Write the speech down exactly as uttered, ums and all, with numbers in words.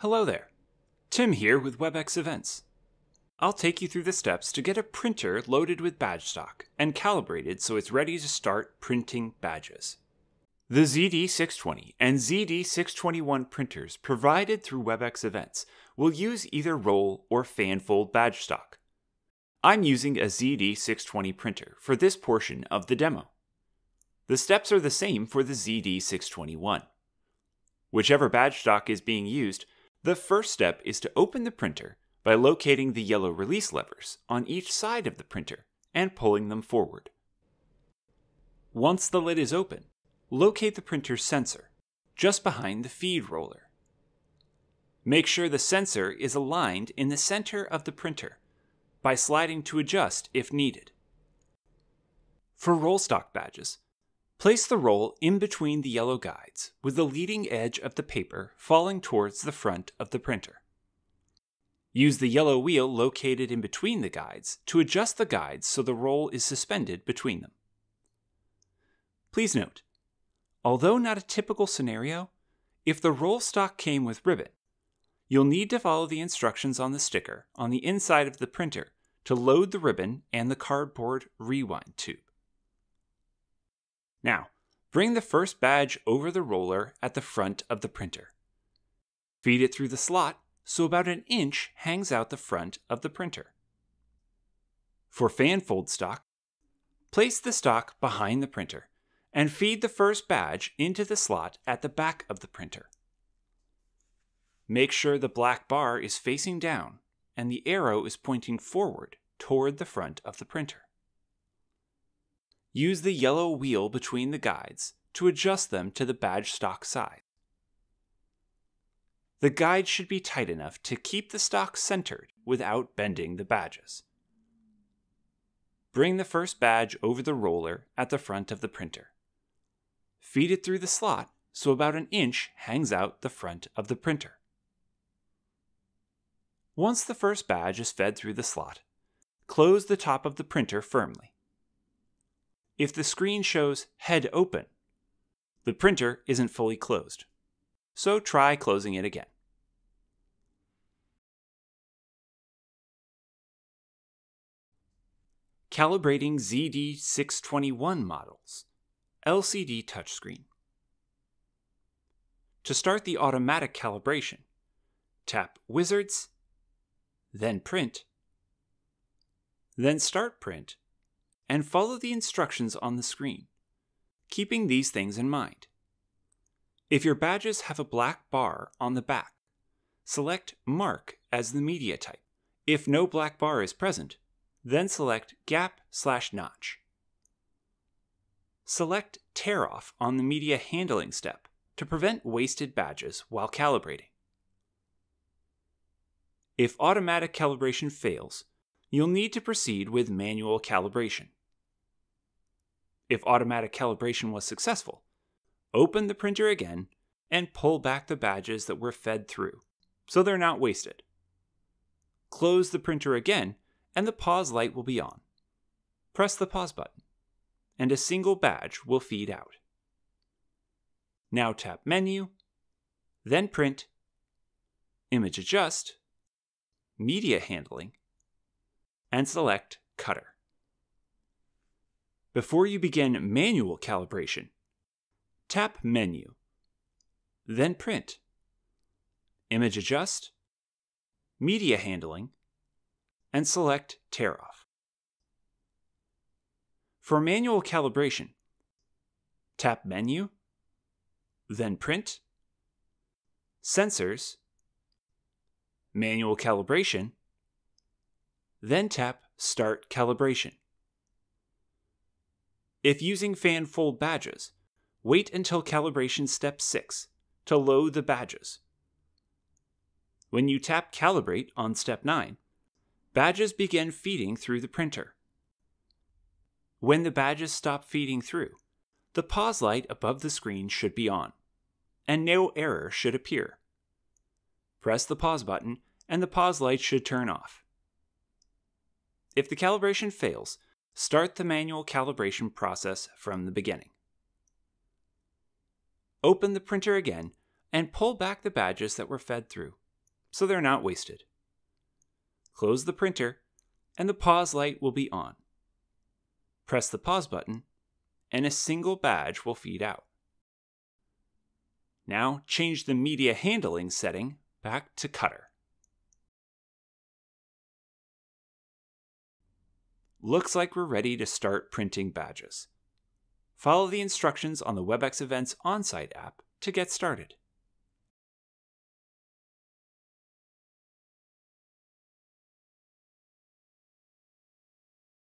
Hello there, Tim here with WebEx Events. I'll take you through the steps to get a printer loaded with badge stock and calibrated so it's ready to start printing badges. The Z D six twenty and Z D six twenty-one printers provided through WebEx Events will use either roll or fanfold badge stock. I'm using a Z D six twenty printer for this portion of the demo. The steps are the same for the Z D six twenty-one. Whichever badge stock is being used, the first step is to open the printer by locating the yellow release levers on each side of the printer and pulling them forward. Once the lid is open, locate the printer's sensor, just behind the feed roller. Make sure the sensor is aligned in the center of the printer by sliding to adjust if needed. For roll stock badges, place the roll in between the yellow guides with the leading edge of the paper falling towards the front of the printer. Use the yellow wheel located in between the guides to adjust the guides so the roll is suspended between them. Please note, although not a typical scenario, if the roll stock came with ribbon, you'll need to follow the instructions on the sticker on the inside of the printer to load the ribbon and the cardboard rewind tube. Now, bring the first badge over the roller at the front of the printer. Feed it through the slot so about an inch hangs out the front of the printer. For fanfold stock, place the stock behind the printer and feed the first badge into the slot at the back of the printer. Make sure the black bar is facing down and the arrow is pointing forward toward the front of the printer. Use the yellow wheel between the guides to adjust them to the badge stock size. The guide should be tight enough to keep the stock centered without bending the badges. Bring the first badge over the roller at the front of the printer. Feed it through the slot so about an inch hangs out the front of the printer. Once the first badge is fed through the slot, close the top of the printer firmly. If the screen shows head open, the printer isn't fully closed, so try closing it again. Calibrating Z D six twenty-one models, L C D touchscreen. To start the automatic calibration, tap Wizards, then Print, then Start Print, and follow the instructions on the screen, keeping these things in mind. If your badges have a black bar on the back, select Mark as the media type. If no black bar is present, then select Gap slash Notch. Select Tear Off on the media handling step to prevent wasted badges while calibrating. If automatic calibration fails, you'll need to proceed with manual calibration. If automatic calibration was successful, open the printer again and pull back the badges that were fed through, so they're not wasted. Close the printer again and the pause light will be on. Press the pause button and a single badge will feed out. Now tap Menu, then Print, Image Adjust, Media Handling, and select Cutter. Before you begin manual calibration, tap Menu, then Print, Image Adjust, Media Handling, and select Tear Off. For manual calibration, tap Menu, then Print, Sensors, Manual Calibration, then tap Start Calibration. If using fanfold badges, wait until calibration step six to load the badges. When you tap Calibrate on step nine, badges begin feeding through the printer. When the badges stop feeding through, the pause light above the screen should be on, and no error should appear. Press the pause button and the pause light should turn off. If the calibration fails, start the manual calibration process from the beginning. Open the printer again and pull back the badges that were fed through so they're not wasted. Close the printer, and the pause light will be on. Press the pause button, and a single badge will feed out. Now change the media handling setting back to Cutter. Looks like we're ready to start printing badges. Follow the instructions on the WebEx Events on-site app to get started.